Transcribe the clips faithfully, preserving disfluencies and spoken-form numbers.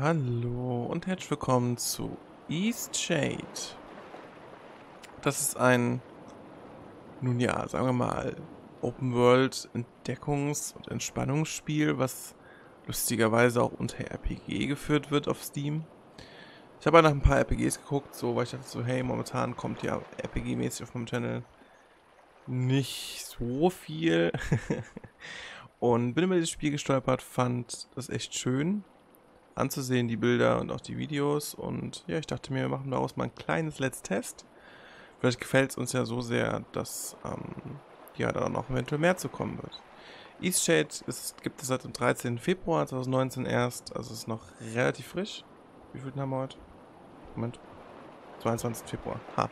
Hallo und herzlich willkommen zu East Shade. Das ist ein, nun ja, sagen wir mal, Open-World-Entdeckungs- und Entspannungsspiel, was lustigerweise auch unter R P G geführt wird auf Steam. Ich habe nach ein paar R P Gs geguckt, so, weil ich dachte so, hey, momentan kommt ja R P G-mäßig auf meinem Channel nicht so viel. Und bin über dieses Spiel gestolpert, fand das echt schön anzusehen, die Bilder und auch die Videos. Und ja, ich dachte mir, wir machen daraus mal ein kleines Let's Test. Vielleicht gefällt es uns ja so sehr, dass ähm, ja dann auch eventuell mehr zu kommen wird. East Shade ist, gibt es seit dem dreizehnten Februar zweitausendneunzehn erst, also ist noch relativ frisch. Wie viel haben wir heute? Moment. zweiundzwanzigsten Februar. Ha.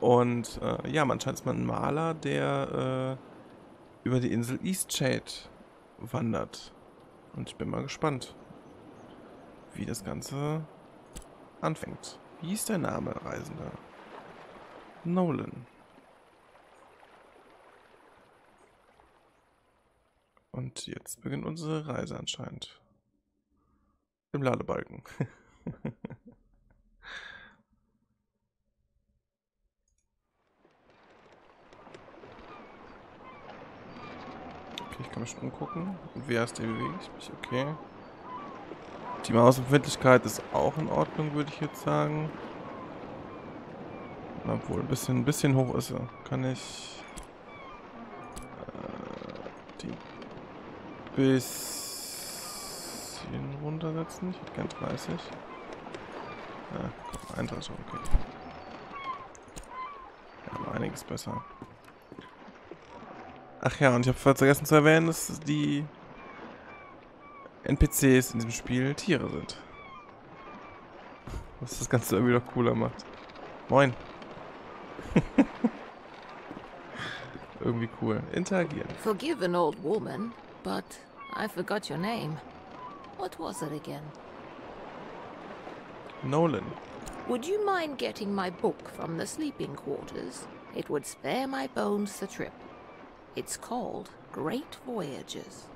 Und äh, ja, man scheint es mal ein Maler, der äh, über die Insel East Shade wandert. Und ich bin mal gespannt, wie das Ganze anfängt. Wie ist der Name, Reisender? Nolan. Und jetzt beginnt unsere Reise anscheinend. Im Ladebalken. Ich kann mich schon umgucken. Wer ist der bewegt mich? Okay. Die Mausempfindlichkeit ist auch in Ordnung, würde ich jetzt sagen. Obwohl, ein bisschen, ein bisschen hoch ist er. Kann ich äh, die ein bisschen runtersetzen? Ich hätte gern dreißig. Ja, komm, einunddreißig, okay. Ja, aber einiges besser. Ach ja, und ich habe vergessen zu erwähnen, dass die N P Cs in diesem Spiel Tiere sind. Was das Ganze irgendwie noch cooler macht. Moin. Irgendwie cool. Interagieren. Forgive an old woman, but I forgot your name. What was it again? Nolan. Would you mind getting my book from the sleeping quarters? It would spare my bones the trip. It's called Great Voyages.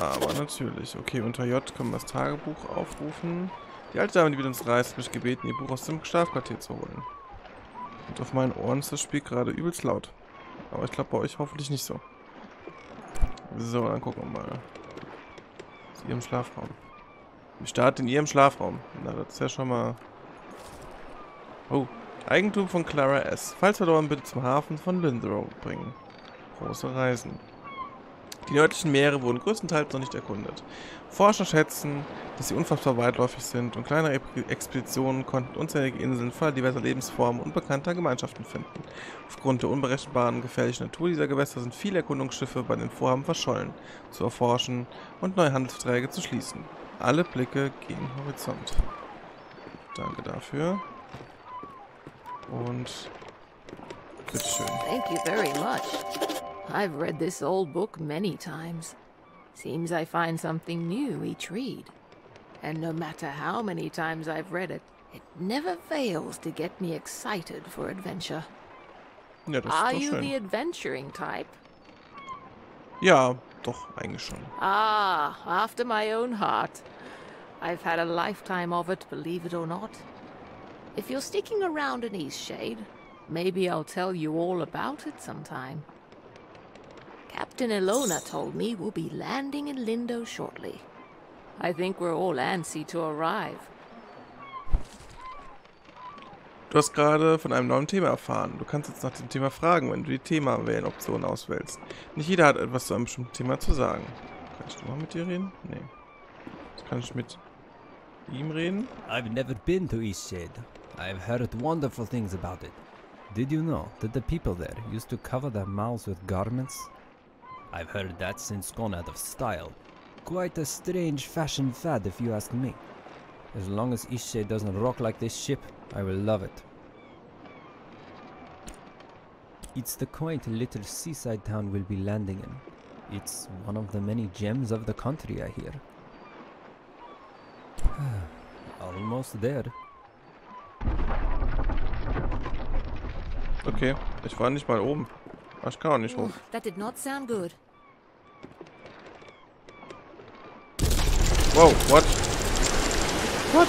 Aber natürlich. Okay, unter J können wir das Tagebuch aufrufen. Die alte Dame, die mit uns reist, hat mich gebeten, ihr Buch aus dem Schlafquartier zu holen. Und auf meinen Ohren ist das Spiel gerade übelst laut. Aber ich glaube, bei euch hoffentlich nicht so. So, dann gucken wir mal. Aus ihrem Schlafraum. Wir starten in ihrem Schlafraum. Na, das ist ja schon mal... Oh. Eigentum von Clara S. Falls verloren, bitte zum Hafen von Linderoe bringen. Große Reisen. Die nördlichen Meere wurden größtenteils noch nicht erkundet. Forscher schätzen, dass sie unfassbar weitläufig sind und kleine Expeditionen konnten unzählige Inseln voller diverser Lebensformen und bekannter Gemeinschaften finden. Aufgrund der unberechenbaren und gefährlichen Natur dieser Gewässer sind viele Erkundungsschiffe bei den Vorhaben verschollen, zu erforschen und neue Handelsverträge zu schließen. Alle Blicke gehen Horizont. Danke dafür. Und bitteschön. Thank you very much. I've read this old book many times. Seems I find something new each read. And no matter how many times I've read it, it never fails to get me excited for adventure. Ja, das Are ist doch you schön. The adventuring type? Ja, doch, eigentlich schon. Ah, after my own heart. I've had a lifetime of it, believe it or not. If you're sticking around in East Shade, maybe I'll tell you all about it sometime. Captain Elona told me we'll be landing in Lindo shortly. I think we're all antsy to arrive. Du hast gerade von einem neuen Thema erfahren. Du kannst jetzt nach dem Thema fragen, wenn du die Thema-Wählen-Option auswählst. Nicht jeder hat etwas zu einem bestimmten Thema zu sagen. Kann ich mal mit dir reden? Nee. Das kann ich mit ihm reden? I've never been to East Shade. I've heard wonderful things about it. Did you know that the people there used to cover their mouths with garments? I've heard that since gone out of style. Quite a strange fashion fad, if you ask me. As long as East Shade doesn't rock like this ship, I will love it. It's the quaint little seaside town we'll be landing in. It's one of the many gems of the country, I hear. Almost there. Okay, ich war nicht mal oben. Ich kann auch nicht hoch. That did not sound good. Wow, what? What?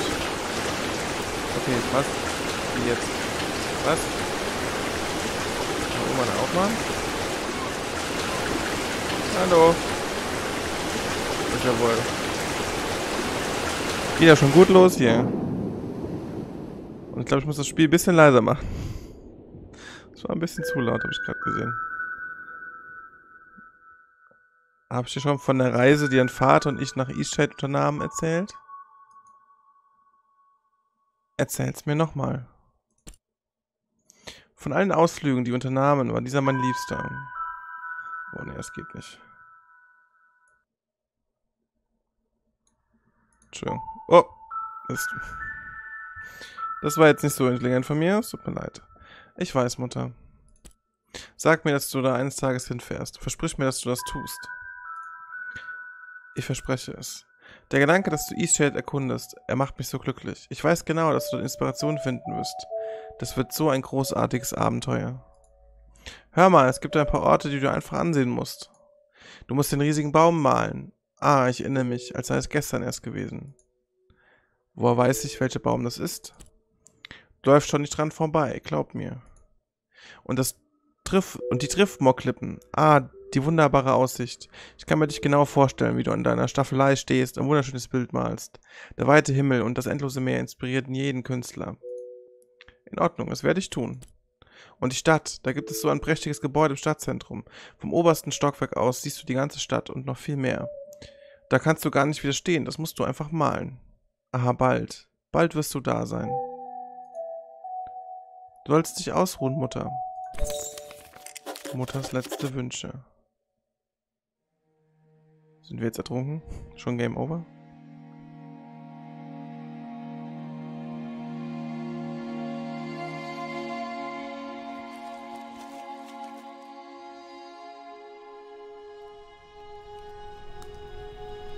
Okay, was? Wie jetzt? Was? Kann man aufmachen? Hallo. Jawohl. Geht ja schon gut los hier. Und ich glaube, ich muss das Spiel ein bisschen leiser machen. Das war ein bisschen zu laut, habe ich gerade gesehen. Habe ich dir schon von der Reise, die ein Vater und ich nach Eastshade unternahmen, erzählt? Erzähl's mir nochmal. Von allen Ausflügen, die unternahmen, war dieser mein Liebster. Boah, ne, das geht nicht. Entschuldigung. Oh, Mist. Das war jetzt nicht so intelligent von mir. Es tut mir leid. Ich weiß, Mutter. Sag mir, dass du da eines Tages hinfährst. Versprich mir, dass du das tust. Ich verspreche es. Der Gedanke, dass du Eastshade erkundest, er macht mich so glücklich. Ich weiß genau, dass du Inspiration finden wirst. Das wird so ein großartiges Abenteuer. Hör mal, es gibt ein paar Orte, die du einfach ansehen musst. Du musst den riesigen Baum malen. Ah, ich erinnere mich, als sei es gestern erst gewesen. Woher weiß ich, welcher Baum das ist? Du läufst schon nicht dran vorbei, glaub mir. Und das Triff und die Triffmoor-Klippen. Ah, die wunderbare Aussicht. Ich kann mir dich genau vorstellen, wie du an deiner Staffelei stehst und ein wunderschönes Bild malst. Der weite Himmel und das endlose Meer inspirierten jeden Künstler. In Ordnung, das werde ich tun. Und die Stadt, da gibt es so ein prächtiges Gebäude im Stadtzentrum. Vom obersten Stockwerk aus siehst du die ganze Stadt und noch viel mehr. Da kannst du gar nicht widerstehen, das musst du einfach malen. Aha, bald. Bald wirst du da sein. Du sollst dich ausruhen, Mutter. Mutters letzte Wünsche. Sind wir jetzt ertrunken? Schon Game Over?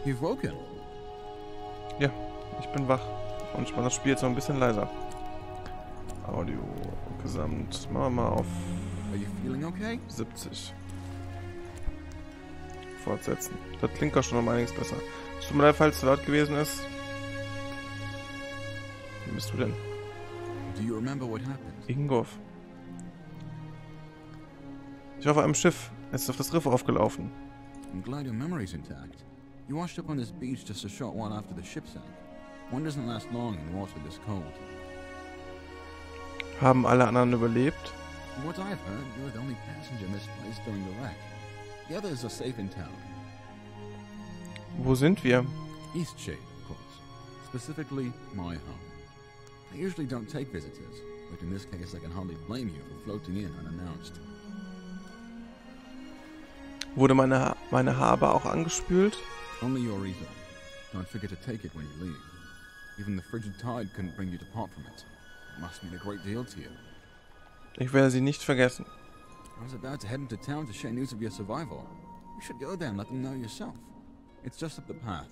You've woken. Ja, ich bin wach. Und ich mache das Spiel jetzt noch ein bisschen leiser. Audio gesamt. Machen wir mal auf siebzig. Fortsetzen. Das klingt auch schon um einiges besser. Es tut mir leid, falls es zu laut gewesen ist. Wie bist du denn? Ingolf. Ich war auf einem Schiff. Es ist auf das Riff aufgelaufen. I'm glad your memory's intact. You washed up on this beach just a short while after the ship sank. One doesn't last long in water this cold. Haben alle anderen überlebt? What I've heard, you were the only passenger misplaced during the wreck. The others are safe in town. Wo sind wir? Eastshade, of course. Specifically, my home. I usually don't take visitors, but in this case, I can hardly blame you for floating in unannounced. Wurde meine ha meine Habe auch angespült? Only your reason. Don't forget to take it when you leave. Even the frigid tide couldn't bring you to part from it. It must mean a great deal to you. Ich werde sie nicht vergessen. I was about to head into town to share news of your survival. You should go there and let them know yourself. It's just up the path.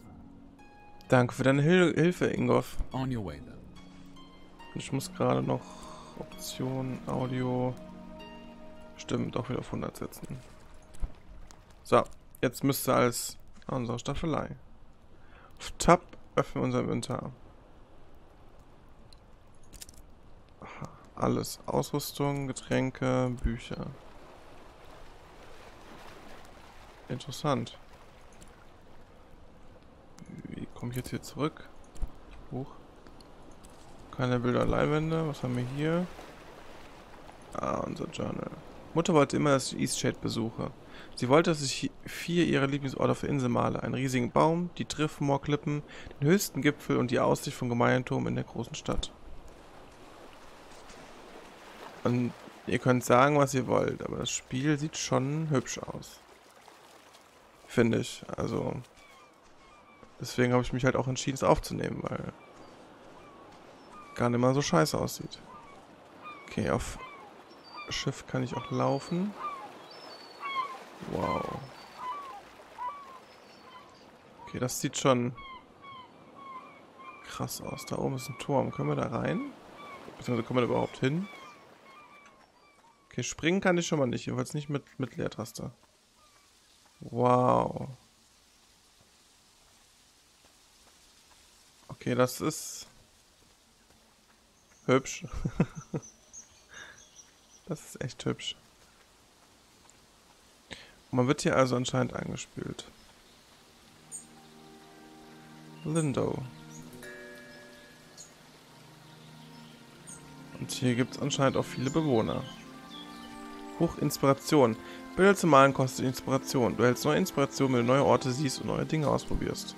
Danke für deine Hil Hilfe, Ingolf. On your way, then. Ich muss gerade noch Option Audio stimmt auch wieder auf hundert setzen. So, jetzt müsste alles unsere Staffelei. Auf Tab öffnen unser Inventar. Aha, alles. Ausrüstung, Getränke, Bücher. Interessant. Wie komme ich jetzt hier zurück? Hoch. Keine Bilder, Leihwände. Was haben wir hier? Ah, unser Journal. Mutter wollte immer, dass ich Eastshade besuche. Sie wollte, dass ich vier ihrer Lieblingsorte auf der Insel male. Einen riesigen Baum, die Triffmoor-Klippen, den höchsten Gipfel und die Aussicht vom Gemeinturm in der großen Stadt. Und ihr könnt sagen, was ihr wollt, aber das Spiel sieht schon hübsch aus. Finde ich. Also deswegen habe ich mich halt auch entschieden, es aufzunehmen, weil gar nicht mal so scheiße aussieht. Okay, auf Schiff kann ich auch laufen. Wow. Okay, das sieht schon krass aus. Da oben ist ein Turm. Können wir da rein? Beziehungsweise kommen wir da überhaupt hin? Okay, springen kann ich schon mal nicht. Jedenfalls nicht mit, mit Leertaste. Wow. Okay, das ist hübsch. Das ist echt hübsch. Man wird hier also anscheinend angespült. Lindo. Und hier gibt es anscheinend auch viele Bewohner. Hoch Inspiration. Bilder zu malen kostet Inspiration. Du hältst neue Inspiration, wenn du neue Orte siehst und neue Dinge ausprobierst.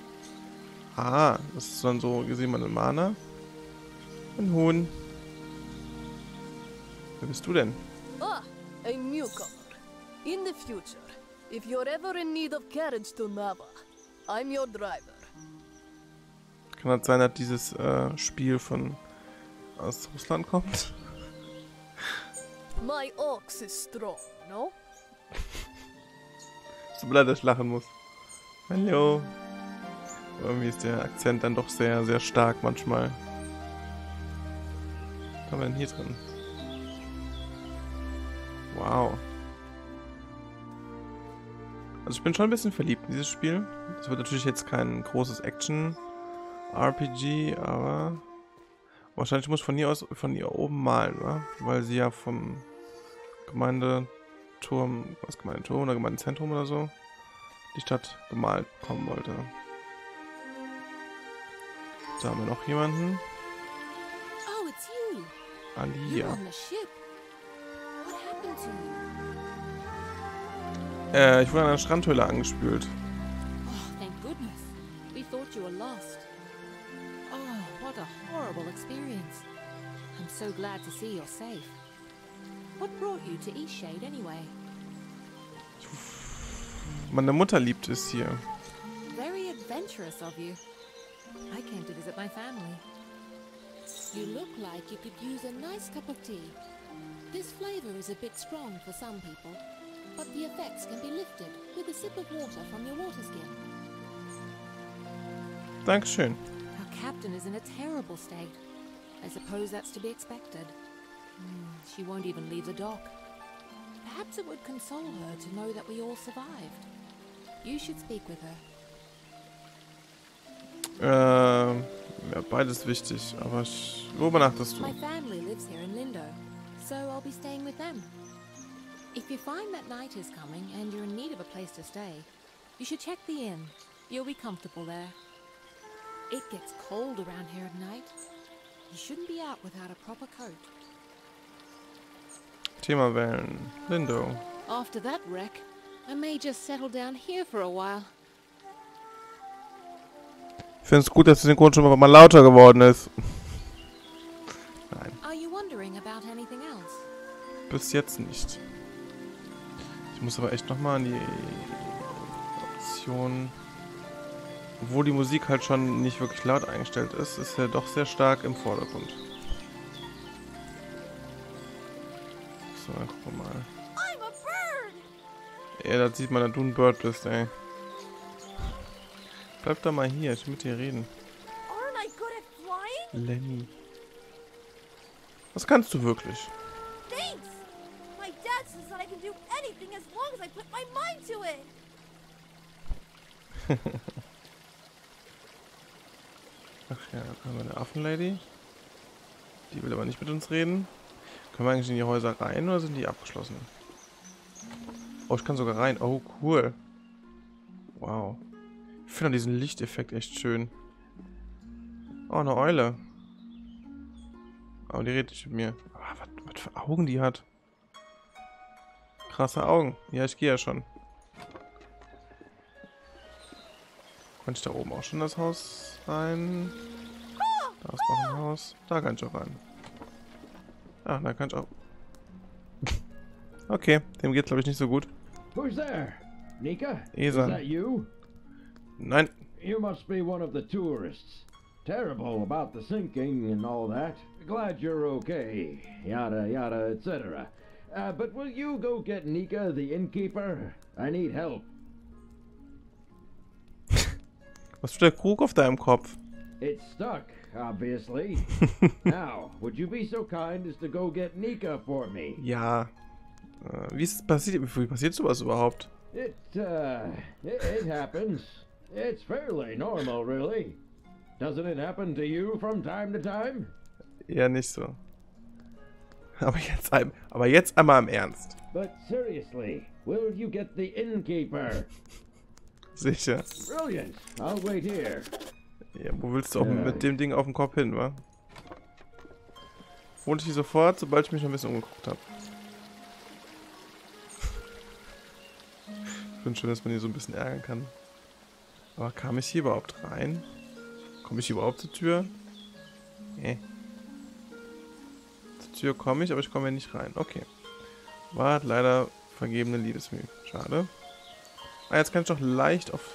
Ah, das ist dann so gesehen meine Mana. Ein Huhn. Wer bist du denn? Ah, ein Newcomer. In the future, if you're ever in need of carriage to Nava, I'm your driver. Kann das sein, dass dieses äh, Spiel von aus Russland kommt? My ox is strong, no? Ist so blöd, dass ich lachen muss. Hallo. Irgendwie ist der Akzent dann doch sehr, sehr stark manchmal. Was haben wir denn hier drin? Wow. Also ich bin schon ein bisschen verliebt in dieses Spiel. Es wird natürlich jetzt kein großes Action-R P G, aber... Wahrscheinlich muss ich von hier aus, von hier oben malen, oder? Weil sie ja vom Gemeindeturm, was Gemeindeturm oder Gemeindezentrum oder so, die Stadt gemalt bekommen wollte. Da haben wir noch jemanden. Oh, it's you. Alia. Äh, ich wurde an der Strandhöhle angespült. Oh, thank goodness. We thought you were lost. What a horrible experience. I'm so glad to see you're safe. What brought you to Ishade anyway? Meine Mutter liebt es hier. Very adventurous of you. I came to visit my family. You look like you could use a nice cup of tea. This flavor is a bit strong for some people, but the effects can be lifted with a sip of water from your water skin. Dankeschön. Captain is in a terrible state. I suppose that's to be expected. Mm, she won't even leave the dock. Perhaps it would console her to know that we all survived. You should speak with her. Ähm, ja, beides wichtig, aber ich, wo übernachtest du? My family lives here in Lindo, so I'll be staying with them. If you find that night is coming and you're in need of a place to stay, you should check the inn. You'll be comfortable there. It gets cold around here at night. You shouldn't be out without a proper coat. Thema wählen. Lindo. After that wreck, I may just settle down here for a while. Ich finde es gut, dass der Synchron schon mal lauter geworden ist. Nein. Are you wondering about anything else? Bis jetzt nicht. Ich muss aber echt nochmal an die Option... Obwohl die Musik halt schon nicht wirklich laut eingestellt ist, ist er doch sehr stark im Vordergrund. So, dann gucken wir mal. Ja, da sieht man, dass du ein Bird bist, ey. Bleib doch mal hier, ich will mit dir reden. Lenny. Was kannst du wirklich? Ach ja, da haben wir eine Affenlady. Die will aber nicht mit uns reden. Können wir eigentlich in die Häuser rein oder sind die abgeschlossen? Oh, ich kann sogar rein. Oh, cool. Wow. Ich finde diesen Lichteffekt echt schön. Oh, eine Eule. Aber die redet nicht mit mir. Ah, was, was für Augen die hat. Krasse Augen. Ja, ich gehe ja schon. Kann ich da oben auch schon das Haus rein? Da ist noch ein Haus. Da kann ich auch rein. Ah, da kann ich auch. Okay, dem geht's glaube ich nicht so gut. Who's there? Nika? Isan. Is that you? Nein. You must be one of the tourists. Terrible about the sinking and all that. Glad you're okay. Yada yada et cetera. Uh, but will you go get Nika, the innkeeper? I need help. Was für der Krug auf deinem Kopf? It's stuck, obviously. Now, would you be so kind as to go get Nika for me? Ja. Äh, wie ist es passiert? Wie passiert sowas überhaupt? It, uh, it, it happens. It's fairly normal, really. Doesn't it happen to you from time to time? Ja, nicht so. Aber jetzt, aber jetzt einmal im Ernst. But seriously, will you get the innkeeper? Sicher. Brilliant. I'll wait here. Ja, wo willst du auch mit dem Ding auf dem Kopf hin, wa? Wohnte ich sofort, sobald ich mich noch ein bisschen umgeguckt habe. Ich finde schön, dass man hier so ein bisschen ärgern kann. Aber kam ich hier überhaupt rein? Komme ich hier überhaupt zur Tür? Nee. Zur Tür komme ich, aber ich komme hier nicht rein. Okay. War leider vergebene Liebesmühe. Schade. Ah, jetzt kann ich doch leicht auf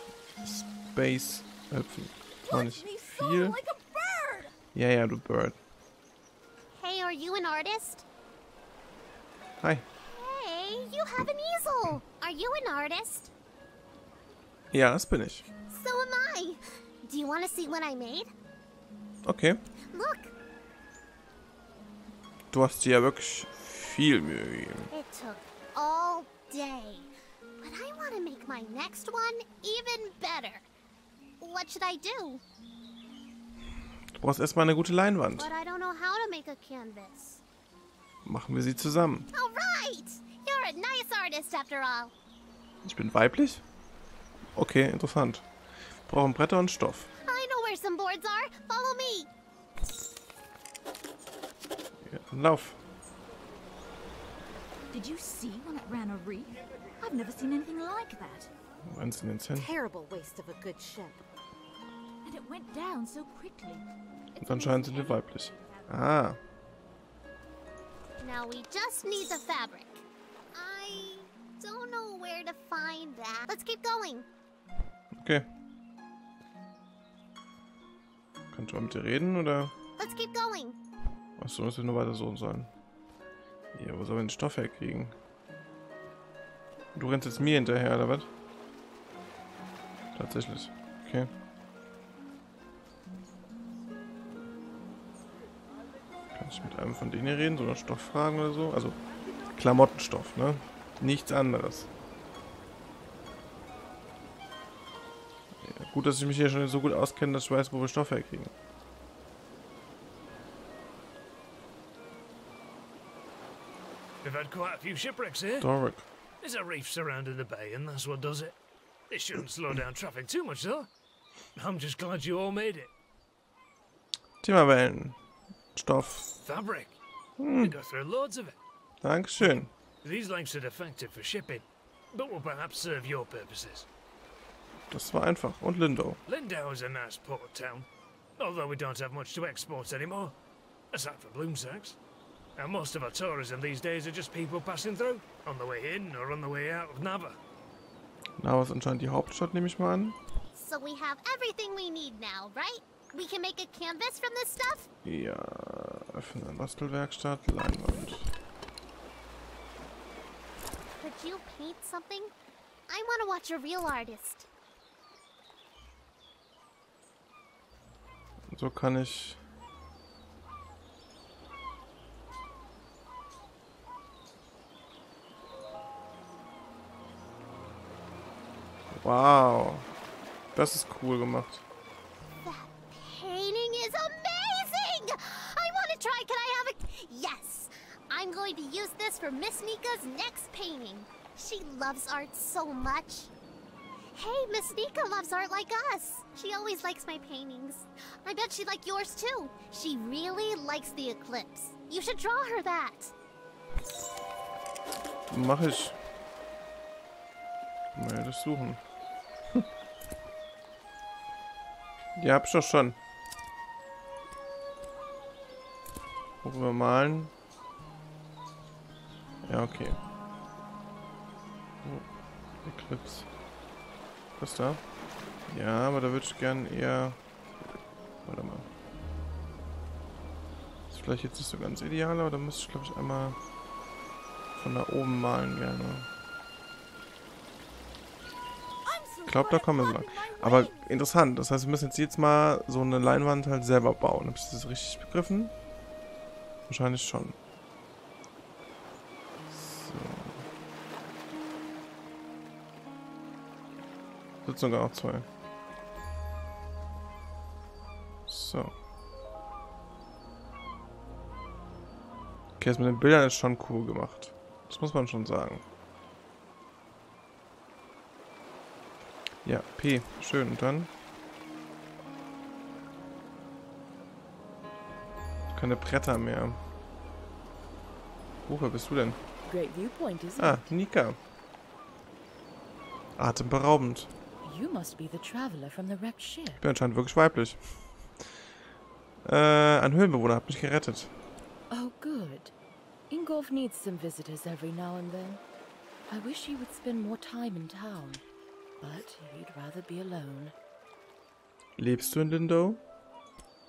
Space hüpfen. Noch nicht viel. Ja, ja, du Bird. Hey, are you an artist? Hi. Hey, you have an easel. Are you an artist? Ja, das bin ich. So am I. Do you want to see what I made? Okay. Look. Du hast dir ja wirklich viel Mühe gegeben. It took all day. But I want to make my next one even better. What should I do? Du brauchst erstmal eine gute Leinwand. But I don't know how to make a canvas. Machen wir sie zusammen. All right. You're a nice artist after all. Ich bin weiblich? Okay, interessant. Wir brauchen Bretter und Stoff. I know where some boards are. Follow me. Ja, dann lauf. Did you see when it ran a reef? I've never seen anything like that. Terrible waste of a good ship. And it went down so quickly. Und anscheinend sind wir weiblich. Ah. Now we just need the fabric. I don't know where to find that. Let's keep going. Okay. Kannst du mal mit dir reden oder? Let's keep going. Achso, dass wir nur weiter so sollen. Ja, wo soll man den Stoff herkriegen? Du rennst jetzt mir hinterher, oder was? Tatsächlich. Okay. Kann ich mit einem von denen hier reden? So noch Stofffragen oder so? Also Klamottenstoff, ne? Nichts anderes. Ja, gut, dass ich mich hier schon so gut auskenne, dass ich weiß, wo wir Stoff herkriegen. We've had quite a few shipwrecks here. Doric. There's a reef surrounding the bay, and that's what does it. It shouldn't slow down traffic too much, though. I'm just glad you all made it. Timmerwellen, Stoff, fabric. We got through loads of it. Dankeschön. These lengths are defective for shipping, but will perhaps serve your purposes. Das war einfach. Und Lindo. Lindo is a nice port town, although we don't have much to export anymore, aside from bloom sacks. And most of our tourism these days are just people passing through, on the way in or on the way out of Nava. Nava ist anscheinend die Hauptstadt, nehme ich mal an. So we have everything we need now, right? We can make a canvas from this stuff? Ja, öffnen eine Bastelwerkstatt, Leinwand. Could you paint something? I want to watch a real artist. So kann ich... Wow, das ist cool gemacht. That painting is amazing. I want to try. Can I have it? Yes, I'm going to use this for Miss Nika's next painting. She loves art so much. Hey, Miss Nika loves art like us. She always likes my paintings. I bet she'd like yours too. She really likes the eclipse. You should draw her that. Mach ich. Mal das suchen. Die hab ich doch schon. Worüber malen? Ja, okay. Oh, Eclipse. Was da? Ja, aber da würde ich gern eher... Warte mal. Ist vielleicht jetzt nicht so ganz ideal, aber da müsste ich, glaube ich, einmal von da oben malen gerne. Ich glaube, da kommen wir so lang. Aber interessant, das heißt, wir müssen jetzt jedes Mal so eine Leinwand halt selber bauen. Habe ich das richtig begriffen? Wahrscheinlich schon. So. Sitzen sogar auch zwei. So. Okay, das mit den Bildern ist schon cool gemacht. Das muss man schon sagen. Ja, P. Schön. Und dann? Keine Bretter mehr. Wo bist du denn? Ah, Nika. Atemberaubend. Ich bin anscheinend wirklich weiblich. Äh, ein Höhlenbewohner hat mich gerettet. Oh, gut. Ingolf needs some visitors every now and then. I wish he would spend more time in town, but he'd rather be alone. Lebst du in Lindo?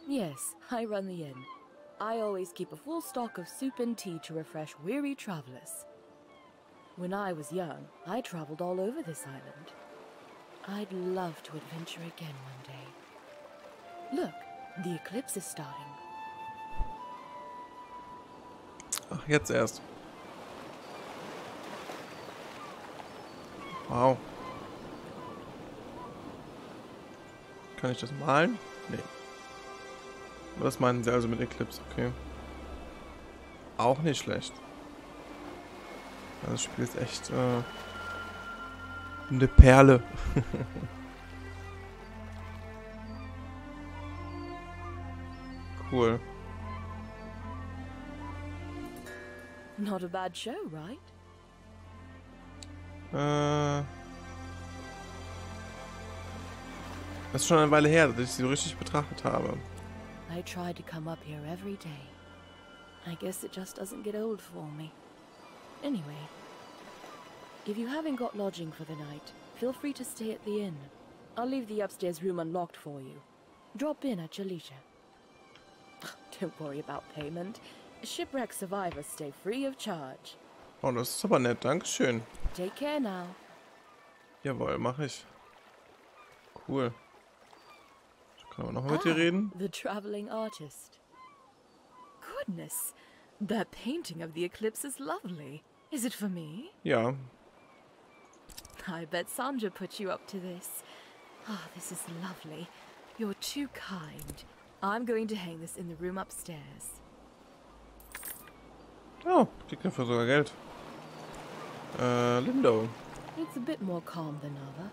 Yes, I run the inn. I always keep a full stock of soup and tea to refresh weary travelers. When I was young, I traveled all over this island. I'd love to adventure again one day. Look, the eclipse is starting. Ach, jetzt erst. Wow. Kann ich das malen? Nee. Was meinen sie also mit Eclipse? Okay. Auch nicht schlecht. Das Spiel ist echt äh, eine Perle. Cool. Not a bad show, right? Äh. Das ist schon eine Weile her, dass ich sie so richtig betrachtet habe. I try to come up here every day. I guess it just doesn't get old for me. Anyway, if you haven't got lodging for the night, feel free to stay at the inn. I'll leave the upstairs room unlocked for you. Drop in at your leisure. Don't worry about payment. Shipwreck survivors stay free of charge. Oh, das ist aber nett, dankeschön. Take care now. Jawohl, mache ich. Cool. Können wir noch mal mit dir reden? The traveling artist. Goodness, that painting of the eclipse is lovely. Is it for me? Ja. I bet Sandra put you up to this. Oh, this is lovely. You're too kind. I'm going to hang this in the room upstairs. Oh, kriegt dafür sogar Geld. Äh, Lindo. It's a bit more calm than Nava.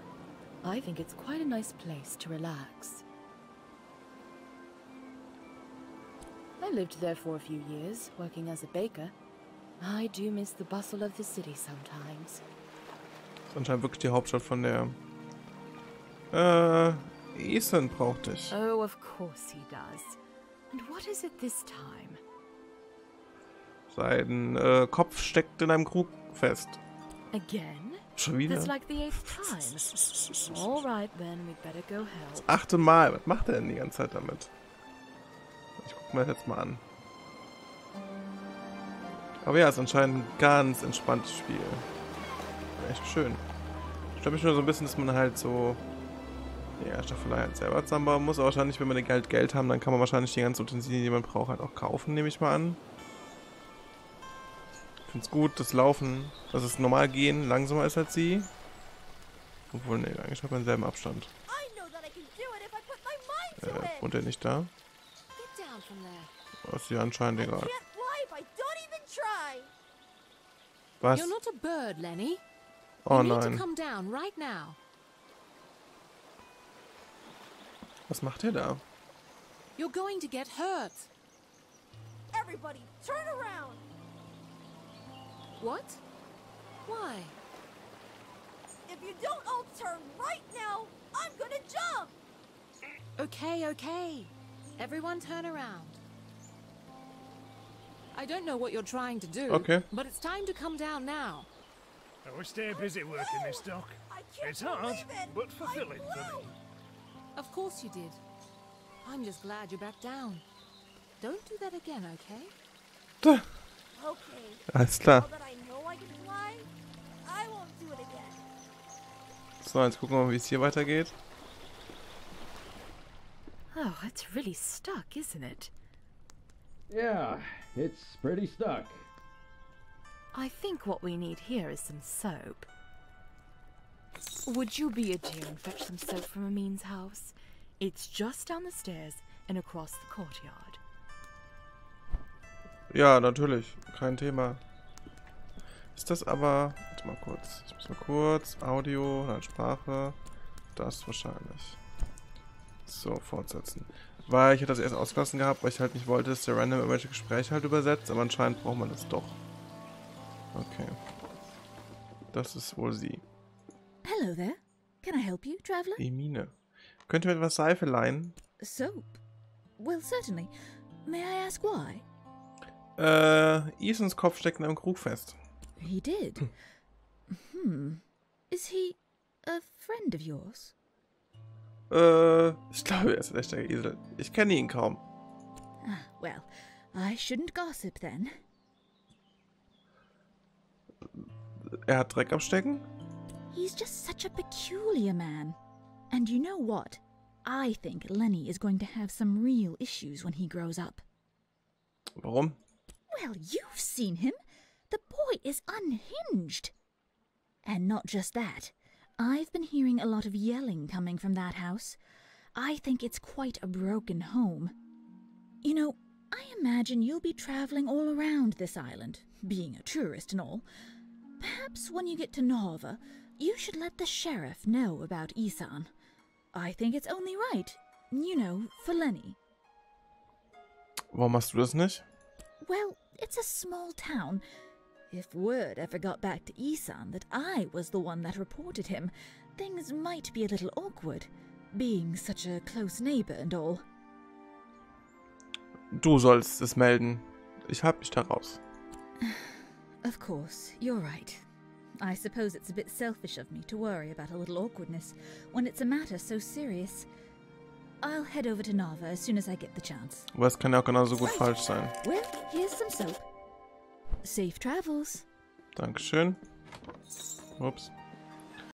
I think it's quite a nice place to relax. I lived there for a few years, working as a baker. I do miss the bustle of the city sometimes. Das ist anscheinend wirklich die Hauptstadt von der... Äh, Isan braucht dich. Oh, of course he does. And what is it this time? Sein äh, Kopf steckt in einem Krug fest. Again? Schon wieder? That's like the eighth time. All right, then we'd better go home. Das achte Mal. Was macht er denn die ganze Zeit damit? Ich guck mir das jetzt mal an. Aber ja, ist anscheinend ein ganz entspanntes Spiel. Echt schön. Ich glaube mich nur so ein bisschen, dass man halt so... Ja, Staffelei halt selber zusammenbauen muss. Aber wahrscheinlich, wenn wir den Geld Geld haben, dann kann man wahrscheinlich die ganzen Utensilien, die man braucht, halt auch kaufen, nehme ich mal an. Ich finde es gut, das Laufen, dass es normal gehen langsamer ist als sie. Obwohl, ne, eigentlich hat man denselben Abstand. Äh, wohnt er nicht da? Das ist ja anscheinend egal. Was? Oh nein. Was macht ihr da? What? Why? If you don't all turn right now, I'm gonna jump. Okay, okay. Everyone turn around. I don't know what you're trying to do, okay, but it's time to come down now. I will stay busy working this dock. It's hard, but fulfilling for me. Of course you did. I'm just glad you're back down. Don't do that again, okay? Alles klar. So, jetzt gucken wir mal, wie es hier weitergeht. Oh, it's really stuck, isn't it? Yeah, it's pretty stuck. I think what we need here is some soap. Would you be a dear and fetch some soap from Amin's house? It's just down the stairs and across the courtyard. Ja, natürlich. Kein Thema. Ist das aber... Warte mal kurz. Ich muss mal kurz. Audio, dann Sprache. Das wahrscheinlich. So, fortsetzen. Weil ich hätte das erst ausgelassen gehabt, weil ich halt nicht wollte, dass der random irgendwelche Gespräche halt übersetzt. Aber anscheinend braucht man das doch. Okay. Das ist wohl sie. Hello there. Can I help you, traveler? Die Mine. Könnt ihr mir etwas Seife leihen? Soap? Well, certainly. May I ask why? Äh, Isons Kopf steckt in einem Krug fest. He did. Hmm. Is he a friend of yours? Äh, ich glaube, er ist ein echter Esel. Ich kenne ihn kaum. Ah, well, I shouldn't gossip then. Er hat Dreck am Stecken? He's just such a peculiar man. And you know what? I think Lenny is going to have some real issues when he grows up. Warum? Well, you've seen him. The boy is unhinged. And not just that. I've been hearing a lot of yelling coming from that house. I think it's quite a broken home. You know, I imagine you'll be traveling all around this island, being a tourist and all. Perhaps when you get to Nava, you should let the sheriff know about Isan. I think it's only right, you know, for Lenny. Warum machst du das nicht? Well, it's a small town. If word ever got back to Isan that I was the one that reported him, things might be a little awkward, being such a close neighbor and all. Du sollst es melden. Ich hab dich da raus. Of course, you're right. I suppose it's a bit selfish of me to worry about a little awkwardness when it's a matter so serious. I'll head over to Nava as soon as I get the chance. Was kann ja auch genauso gut falsch sein. Well, here's some soap. Safe travels. Dankeschön. Ups.